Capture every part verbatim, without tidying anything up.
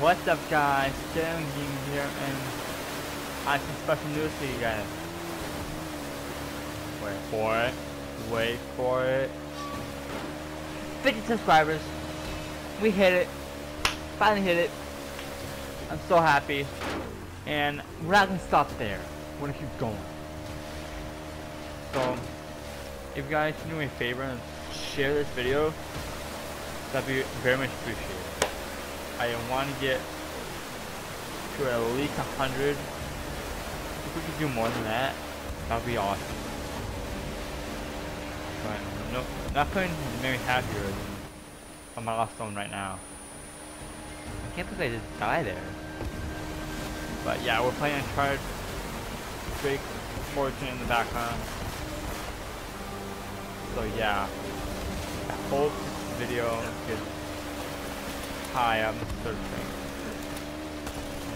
What's up guys, Jay Lundgren here, and I have some special news for you guys. Wait for it, wait for it. fifty subscribers, we hit it, finally hit it. I'm so happy, and we're not gonna stop there, we're gonna keep going. So, if you guys do me a favor and share this video, that'd be very much appreciated. I want to get to at least one hundred. If we could do more than that, that'd be awesome. But no, nothing made me happier than on my last one right now. I can't believe I just died there. But yeah, we're playing Uncharted. Drake's Fortune in the background. So yeah, I hope this video is. Hi, I'm searching.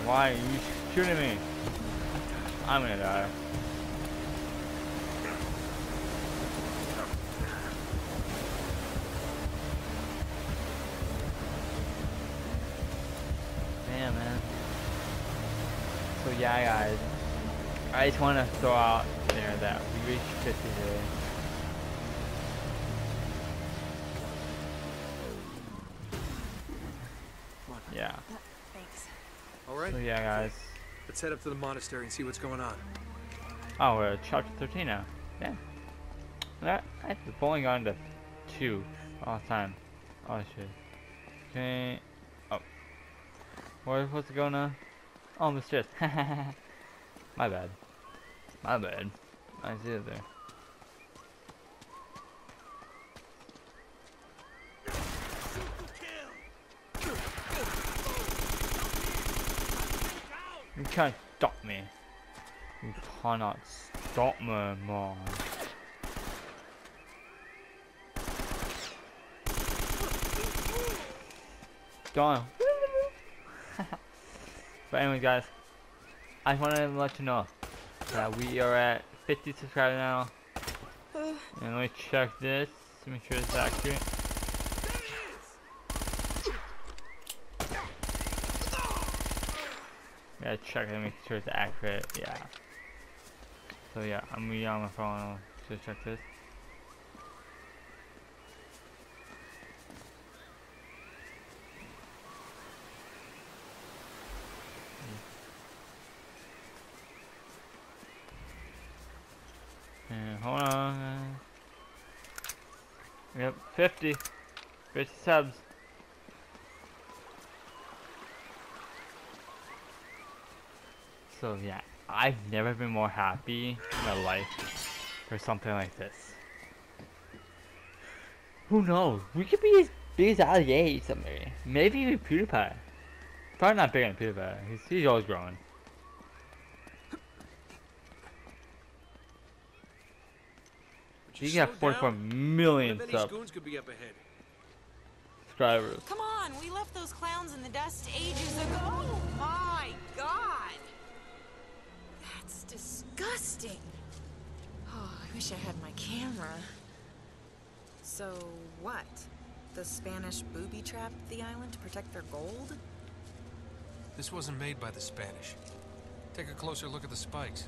Why are you shooting me? I'm gonna die. Damn, man. So yeah, guys. I just want to throw out there that we reached fifty today. Yeah. Thanks. All right. So yeah, guys. Let's head up to the monastery and see what's going on. Oh, we're at chapter thirteen now. Yeah. That I've only gone to two all the time. Oh shit. Okay. Oh. Where are we supposed to go now? Oh, the stairs. My bad. My bad. I see it there. You can't stop me. You cannot stop me, man. Darn. But anyway, guys, I wanted to let you know that we are at fifty subscribers now. And let me check this to make sure it's accurate. Yeah, check it and make sure it's accurate. Yeah. So yeah, I'm really on my phone. So check this. And hold on. Yep, fifty. fifty subs. So yeah, I've never been more happy in my life for something like this. Who knows? We could be as big as Alie someday. Maybe even PewDiePie. Probably not bigger than PewDiePie. He's, he's always growing. You can have forty-four million subscoons could be up ahead. Subscribers. Come on, we left those clowns in the dust ages ago. Oh my god. That's disgusting. Oh, I wish I had my camera. So what? The Spanish booby trapped the island to protect their gold? This wasn't made by the Spanish. Take a closer look at the spikes.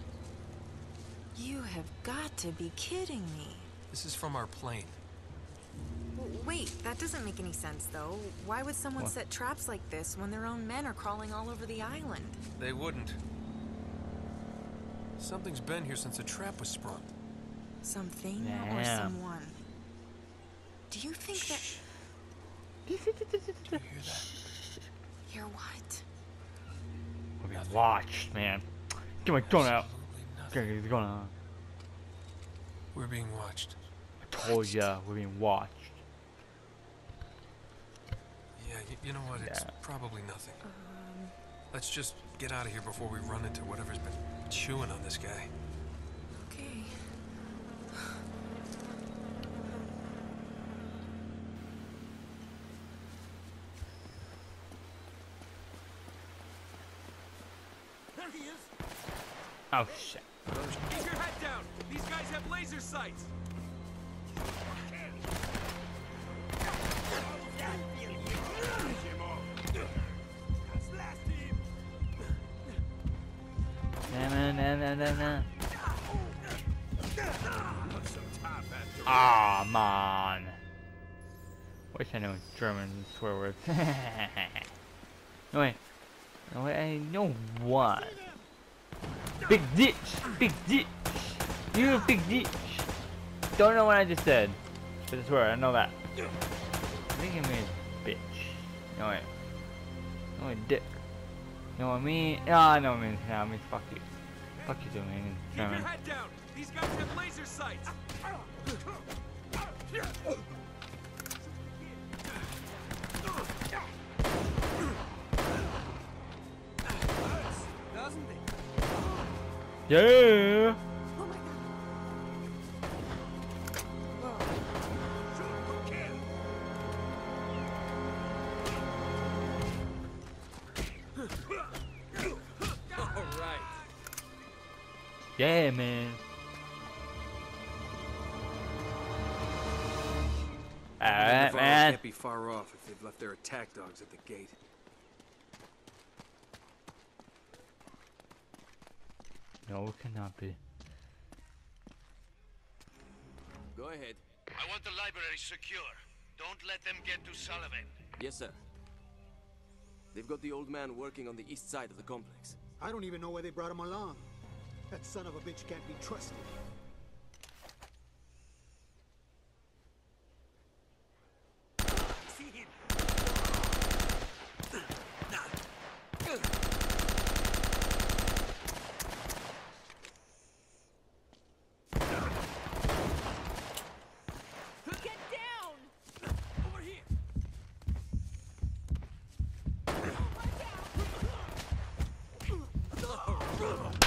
You have got to be kidding me. This is from our plane. W- wait, that doesn't make any sense though. Why would someone what? set traps like this when their own men are crawling all over the island? They wouldn't. Something's been here since a trap was sprung. Something Damn. or someone. Do you think Shh. that... Do you hear that? Hear what? We're being watched, man. Get my gun out. Get your gun out. We're being watched. I told watched. ya, we're being watched. Yeah, you, you know what? Yeah. It's probably nothing. Um, Let's just get out of here before we run into whatever's been... chewing on this guy. Okay. There he is. Oh shit. Keep your head down. These guys have laser sights. no, no. Aw, oh, man. Wish I knew German swear words. No way. No way, I know what. Big ditch! Big ditch! You a big ditch! Don't know what I just said. But I swear, I know that. I think it means bitch. No way. No way, dick. No, I mean. Ah, no, I mean, no, I mean, fuck you. Fuck you, doing in German. Keep your head down. These guys have laser sights. Yeah. Oh my God. All right. Yeah, man. All right, man. Can't be far off if they've left their attack dogs at the gate. No, it cannot be. Go ahead. I want the library secure. Don't let them get to Sullivan. Yes, sir. They've got the old man working on the east side of the complex. I don't even know why they brought him along. That son of a bitch can't be trusted.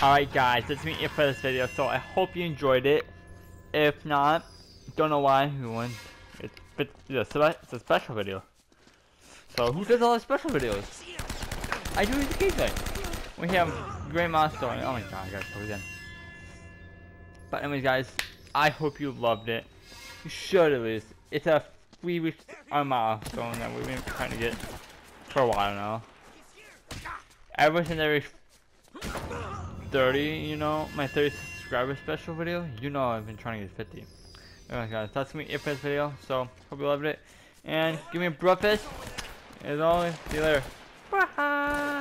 Alright guys, that's me for this video, so I hope you enjoyed it. If not, don't know why, who won. It's, it's, it's a special video. So who does all the special videos? I do it occasionally. We have Great Monster. Oh my god, guys, so again. But anyways guys, I hope you loved it. You should at least. It's a we reached our milestone that we've been trying to get for a while now. Ever since I reached thirty, you know, my thirty subscriber special video, you know I've been trying to get fifty. Alright guys, that's gonna be it for this video, so hope you loved it, and give me a breakfast, as always, see you later, bye!